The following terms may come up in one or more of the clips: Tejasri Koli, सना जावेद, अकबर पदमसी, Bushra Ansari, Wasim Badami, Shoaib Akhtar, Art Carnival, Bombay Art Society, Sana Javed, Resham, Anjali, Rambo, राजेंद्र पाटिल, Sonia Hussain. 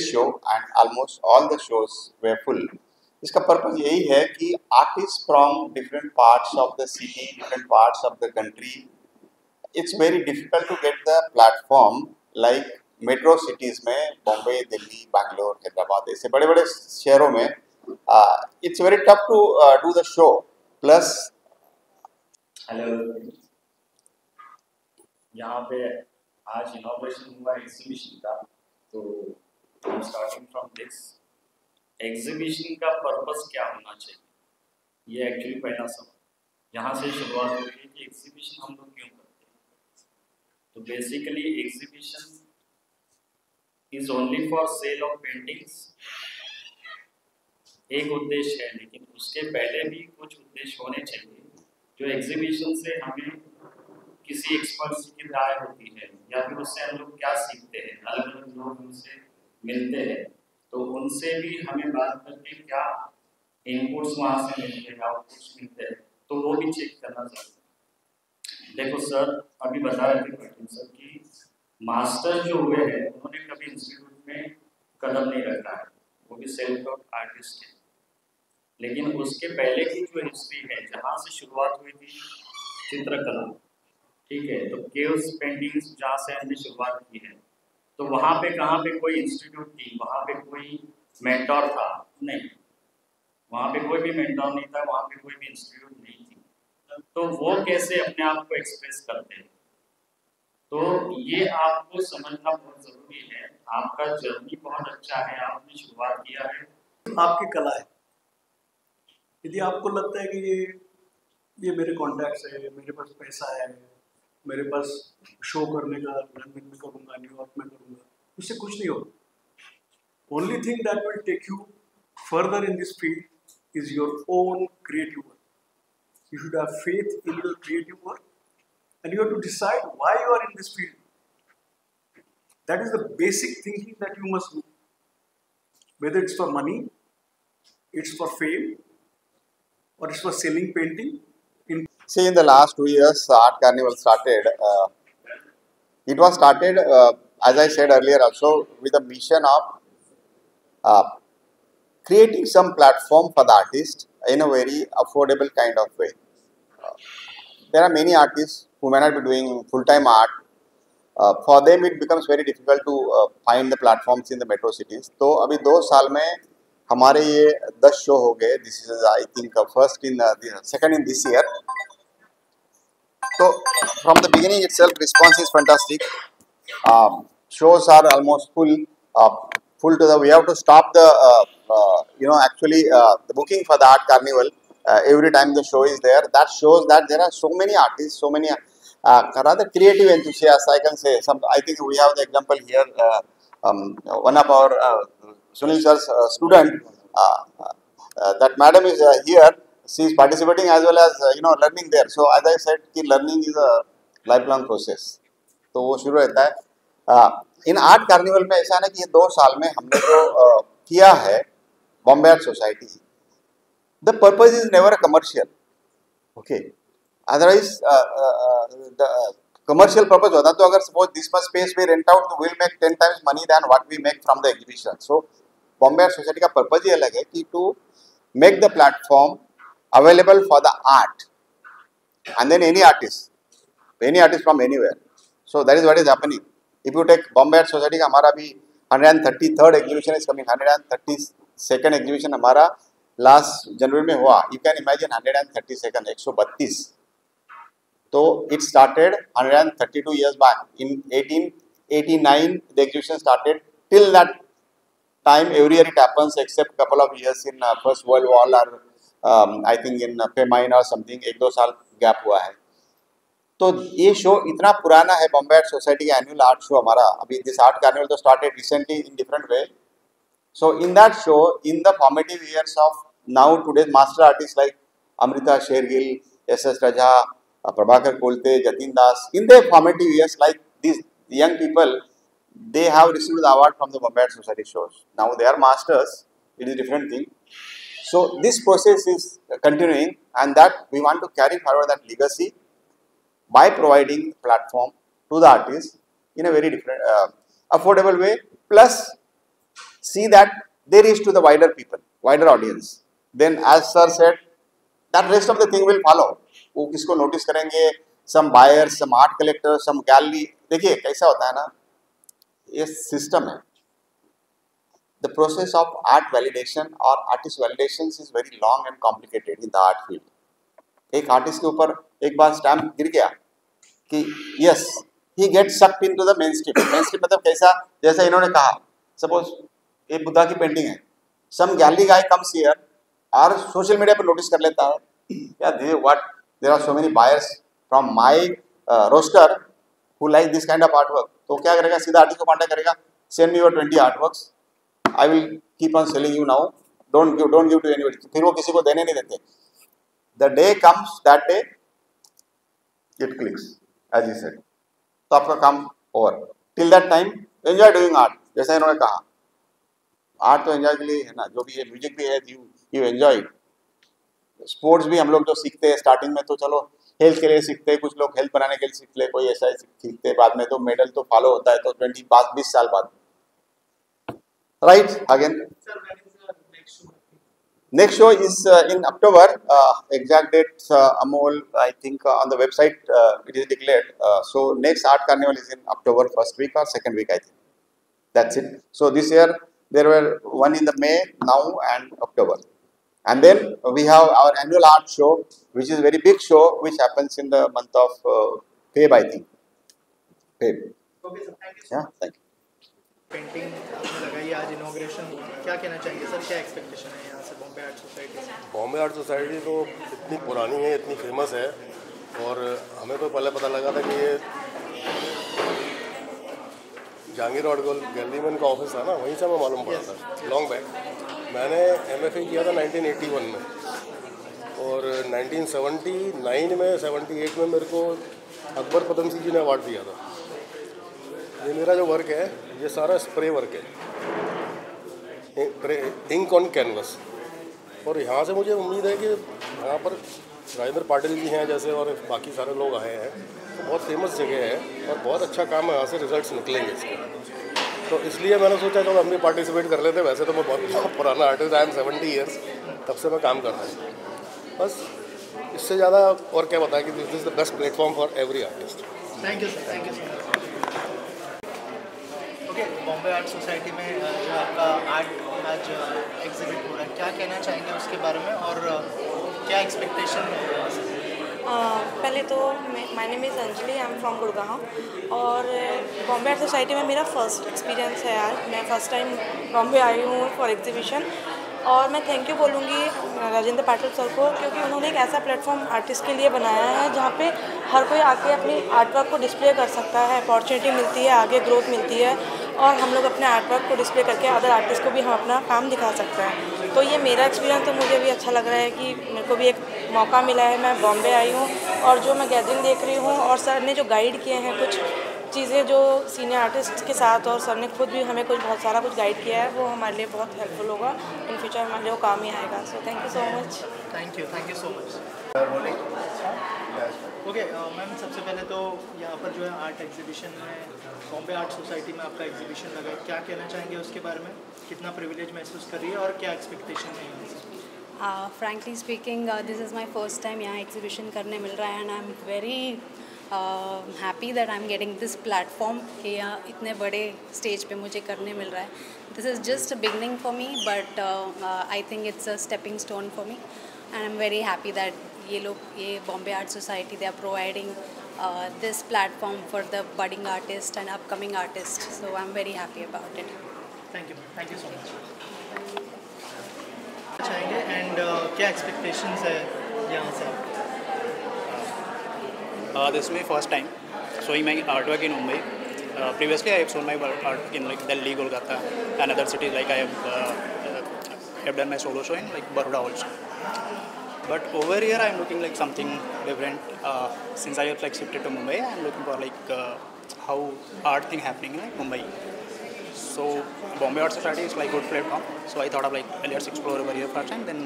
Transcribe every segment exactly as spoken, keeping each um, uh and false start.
Show and almost all the shows were full. इसका purpose यही है कि artist from different parts of the city, different parts of the country, it's very difficult to get the platform like metro cities में, बॉम्बे, दिल्ली, बैंगलोर, हैदराबाद, ऐसे बड़े बड़े शहरों में it's very tough to do the show. Plus यहाँ पे आज इनॉग्रेशन हुआ एग्जीबिशन का, तो स्टार्टिंग फ्रॉम दिस, एग्जीबिशन का पर्पस क्या होना चाहिए, ये एक्चुअली पहला सवाल, यहाँ से शुरुआत होती है कि एग्जीबिशन हम लोग क्यों करते हैं। तो basically exhibition is only for sale of paintings एक उद्देश्य है, लेकिन उसके पहले भी कुछ उद्देश्य होने चाहिए जो एग्जीबिशन से हमें किसी एक्सपर्ट की राय होती है या फिर उससे हम लोग क्या सीखते हैं, अलग अलग लोग उनसे मिलते हैं तो उनसे भी हमें बात करके क्या इनपुट्स वहाँ से मिलते हैं, आउटपुट्स मिलते हैं, तो वो भी चेक करना चाहिए। देखो सर अभी बता रहे थे सर कि मास्टर जो हुए हैं उन्होंने कभी इंस्टीट्यूट में कदम नहीं रखा है, वो भी सेल्फ टॉट आर्टिस्ट है, लेकिन उसके पहले की जो हिस्ट्री है जहाँ से शुरुआत हुई थी चित्रकला, ठीक है, तो केव्स पेंटिंग्स जहाँ से हमने शुरुआत की है तो वहाँ पे कहाँ पे कोई इंस्टीट्यूट थी, वहाँ पे कोई मेंटोर था नहीं, वहाँ पे कोई भी मेंटोर नहीं था, वहाँ पे कोई भी इंस्टीट्यूट नहीं थी, तो वो कैसे अपने आप को एक्सप्रेस करते हैं, तो ये आपको समझना बहुत ज़रूरी है। आपका जर्नी बहुत अच्छा है, आपने शुरुआत किया है, आपकी कला है। यदि आपको लगता है कि ये ये मेरे कॉन्टैक्ट्स है, मेरे पास पैसा है, मेरे पास शो करने का, लंदन में करूँगा, न्यूयॉर्क में करूँगा, उससे कुछ नहीं होगा। Only thing that will take you further in this field is your own creative work. You should have faith in your creative work and you have to decide why you are in this field. That is the basic thinking that you must do, whether it's for money, it's for fame और it's for selling painting. See, in the last two years, Art Carnival started. Uh, it was started, uh, as I said earlier, also with a mission of uh, creating some platform for the artist in a very affordable kind of way. Uh, there are many artists who may not be doing full-time art. Uh, for them, it becomes very difficult to uh, find the platforms in the metro cities. So, अभी दो साल में हमारे ये दस show हो गए. This is, I think, uh, first in uh, the second in this year. So from the beginning itself, response is fantastic. Um, shows are almost full, uh, full to the. We have to stop the, uh, uh, you know, actually uh, the booking for the Art Carnival. Uh, every time the show is there, that shows that there are so many artists, so many uh, rather creative enthusiasts. I can say some. I think we have the example here. Uh, um, one of our uh, Sunil sir's uh, student, uh, uh, that madam is uh, here. She is participating as well as uh, you know learning there. So as I said, ki learning is a lifelong process. तो वो शुरू रहता है। इन art carnival में ऐसा है ना कि ये दो साल में हमने जो uh, किया है Bombay art society, the purpose is never a commercial. Okay. Otherwise uh, uh, the commercial purpose होता तो अगर suppose this much space we rent out, we will make ten times money than what we make from the exhibition. So Bombay art society का purpose ये अलग है कि to make the platform available for the art and then any artist, any artist from anywhere. So that is what is happening. If you take Bombay Art Society का हमारा भी one hundred thirty-third exhibition is coming, one hundred thirty-second exhibition हमारा last January में हुआ. You can imagine one hundred thirty-second, one hundred thirty. तो it started one hundred thirty-two years back. In eighteen eighty-nine the exhibition started. Till that time every year it happens except couple of years in uh, First World War or Um, I think in famine or something, एक दो साल gap हुआ है। तो ये show इतना पुराना है, बॉम्बे आर्ट सोसाइटी का एनुअल आर्ट शो हमारा, अभी दिस आर्ट कार्निवल तो started recently in different way. So in that show, in the formative years of now today's master artists like Amrita Shergill, S.S. Raja, Prabhakar Kolte, Jatin Das, in their formative years, like these young people, they have received the award from the Bombay Society shows. Now they are masters, it is a different thing. So this process is continuing, and that we want to carry forward that legacy by providing platform to the artists in a very different, affordable way Plus, see that they reach to the wider people, wider audience. Then, as sir said, that rest of the thing will follow. वो किसको notice करेंगे? Some buyers, some art collectors, some gallery. देखिए कैसा होता है ना? ये system है. The process of art validation or artist validations is very long and complicated in the art field. एक artist के ऊपर एक बार stamp गिर गया कि yes he gets sucked into the mainstream. mainstream मतलब कैसा, जैसा इन्होंने कहा, suppose ये बुद्धा की पेंटिंग है। Some gallery guy comes here और सोशल मीडिया पर नोटिस कर लेता है या they what there are so many buyers from my roster who like this kind of art work, तो क्या करेगा, सीधा आर्टिस्ट को कॉन्टैक्ट करेगा, send me your twenty art works, I will keep on selling you now, don't give don't give to anybody. फिर वो किसी को देने नहीं देते। The day comes that day it clicks as you said, तो आपका काम over. Till that time enjoy doing art, जैसा इन्होंने कहा आर्ट तो एंजॉय के लिए है ना, जो भी है म्यूजिक भी है, यू यू एंजॉय। स्पोर्ट्स भी हम लोग जो सीखते हैं स्टार्टिंग में, तो चलो हेल्थ के लिए सीखते हैं, कुछ लोग हेल्थ बनाने के लिए सीख ले, कोई ऐसा ही सीखते हैं, बाद में तो मेडल तो फॉलो होता है, तो ट्वेंटी पास बीस साल बाद, right. Again next show is in October, exact date Amol I think on the website it is declared, so next art carnival is in October first week और second week I think, that's it. So this year there were one in the May, now and October, and then we have our annual art show, which is a very big show, which happens in the month of uh, Feb, I think. Feb. Okay, sir. Thank you. Yeah, thank you. Painting लगाई आज inauguration, क्या कहना चाहेंगे sir, क्या expectation है यहाँ से Bombay Art Society? Bombay Art Society तो इतनी पुरानी है, इतनी famous है, और हमें तो पहले पता लगा था कि ये जहांगीर रोड गैलरी में उनका ऑफिस था ना, वहीं से हमें मालूम पड़ा था लॉन्ग बैक। मैंने एमएफए किया था नाइनटीन एटी वन में, और नाइनटीन सेवेंटी नाइन में अठहत्तर में मेरे को अकबर पदमसी जी ने अवार्ड दिया था। ये मेरा जो वर्क है ये सारा स्प्रे वर्क है, इंक ऑन कैनवस, और यहाँ से मुझे उम्मीद है कि यहाँ पर राजेंद्र पाटिल जी हैं जैसे, और बाकी सारे लोग आए हैं, बहुत फेमस जगह है और बहुत अच्छा काम है, यहाँ से रिजल्ट्स निकलेंगे इसके, तो इसलिए मैंने सोचा चलो हम भी पार्टिसिपेट कर लेते हैं। वैसे तो मैं बहुत पुराना artist, I am seventy years, तब से मैं काम कर रहा हूँ, बस इससे ज़्यादा और क्या बताया कि this is the best platform for every artist. Thank you sir, thank you sir. Okay, Bombay art society में जो आपका आर्ट आज एग्जिबिट हो रहा है, क्या कहना चाहेंगे उसके बारे में और क्या एक्सपेक्टेशन है? Uh, पहले तो my name is Anjali, I am from Gurgaon, और बॉम्बे आर्ट सोसाइटी में मेरा फर्स्ट एक्सपीरियंस है यार, मैं फ़र्स्ट टाइम बॉम्बे आई हूँ फॉर एग्जीबिशन, और मैं थैंक यू बोलूँगी राजेंद्र पाटिल सर को, क्योंकि उन्होंने एक ऐसा प्लेटफॉर्म आर्टिस्ट के लिए बनाया है जहाँ पे हर कोई आके अपनी आर्टवर्क को डिस्प्ले कर सकता है, अपॉर्चुनिटी मिलती है, आगे ग्रोथ मिलती है, और हम लोग अपने आर्टवर्क को डिस्प्ले करके अदर आर्टिस्ट को भी हम अपना काम दिखा सकते हैं। तो ये मेरा एक्सपीरियंस, तो मुझे भी अच्छा लग रहा है कि मेरे को भी एक मौका मिला है, मैं बॉम्बे आई हूँ और जो मैं गैदरिंग देख रही हूँ, और सर ने जो गाइड किए हैं कुछ चीज़ें जो सीनियर आर्टिस्ट के साथ, और सर ने खुद भी हमें कुछ बहुत सारा कुछ गाइड किया है, वो हमारे लिए बहुत हेल्पफुल होगा, इन फ्यूचर हमारे लिए काम ही आएगा। So thank you so much. Thank you, thank you so much. Okay ma'am, सबसे पहले तो यहाँ पर जो है आर्ट एग्जीबिशन में, बॉम्बे आर्ट सोसाइटी में आपका एग्जीबिशन लगा, क्या कहना चाहेंगे उसके बारे में, कितना प्रिविलेज महसूस कर रही है और क्या एक्सपेक्टेशन है यहाँ से? Frankly speaking, this is my first time यहाँ एग्जीबिशन करने मिल रहा है, and I am very happy that I am getting this platform कि यहाँ इतने बड़े स्टेज पे मुझे करने मिल रहा है। This is just a beginning for me, but I think it's a stepping stone for me, and I am very happy that ये लोग, ये Bombay art society, they are providing this platform for the budding artist and upcoming artist, so I am very happy about it. Thank you, thank you so much. चाहेंगे and uh, क्या expectations है यहाँ से? This my first time showing my artwork in Mumbai, previously I have shown my artwork in like Delhi, Kolkata and other cities, like I have done my solo show in like Baroda also, but over here I am looking like something different, since I have like shifted to Mumbai I am looking for like how art thing happening in Mumbai, so Bombay Art Society is like good platform, so I thought of like let's explore over here first and then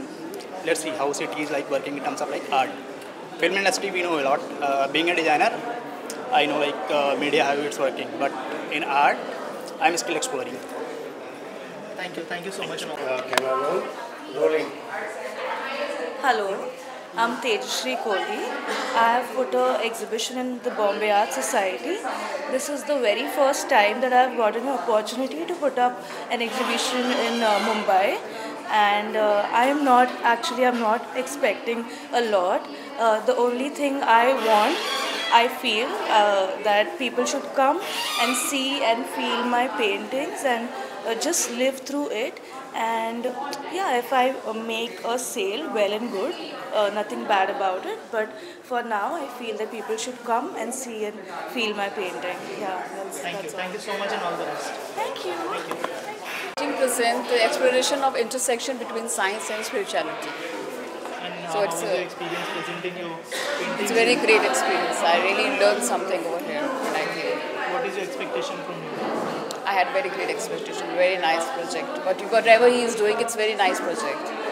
let's see how city is like working in terms of like art. Film industry we know a lot, uh, being a designer I know like uh, media how it's working, but in art I'm still exploring. Thank you, thank you so much. Uh, camera rolling. Hello, I'm Tejasri Koli. I have put an exhibition in the Bombay Art Society. This is the very first time that I have gotten an opportunity to put up an exhibition in uh, Mumbai, and uh, I am not actually I'm not expecting a lot. Uh, the only thing I want I feel uh, that people should come and see and feel my paintings and uh, just live through it. And yeah, if I make a sale, well and good, uh, nothing bad about it. But for now, I feel that people should come and see and feel my painting. Yeah, that's, Thank that's you. All. Thank you so much and all the best. Thank you. Thank you. Thank you. Present the exploration of intersection between science and spirituality. And so it's a experience presenting you. It's a very great experience. I really learned something over here. I what is your expectation from you? I had very great expectation, very nice project. But whatever he is doing, it's very nice project.